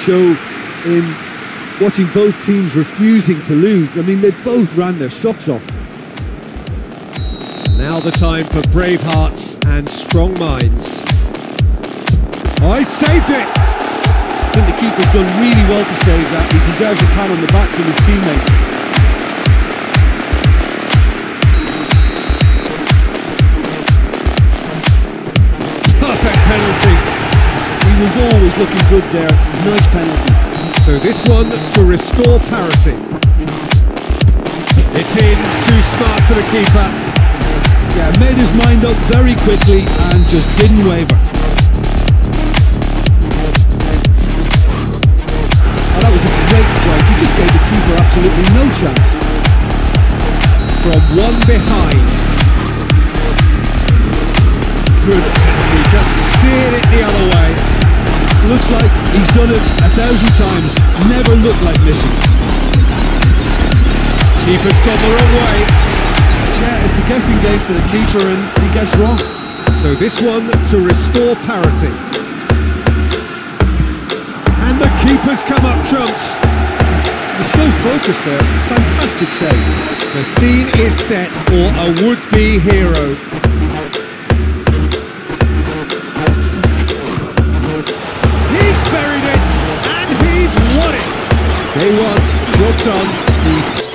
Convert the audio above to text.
Show in watching both teams refusing to lose. I mean, they both ran their socks off. Now the time for brave hearts and strong minds. Oh, he saved it! I think the keeper's done really well to save that. He deserves a pat on the back from his teammates. Was always looking good there. Nice penalty. So this one to restore parity. It's in, too smart for the keeper. Yeah, made his mind up very quickly and just didn't waver. Oh, that was a great strike. He just gave the keeper absolutely no chance. From one behind. Good penalty, just steered it the other way. Looks like he's done it 1,000 times, never looked like missing. Keeper's gone the wrong way. Yeah, it's a guessing game for the keeper and he gets wrong. So this one to restore parity. And the keeper's come up trumps. He's so focused there, fantastic save. The scene is set for a would-be hero. Buried it, and he's won it! They won, job done.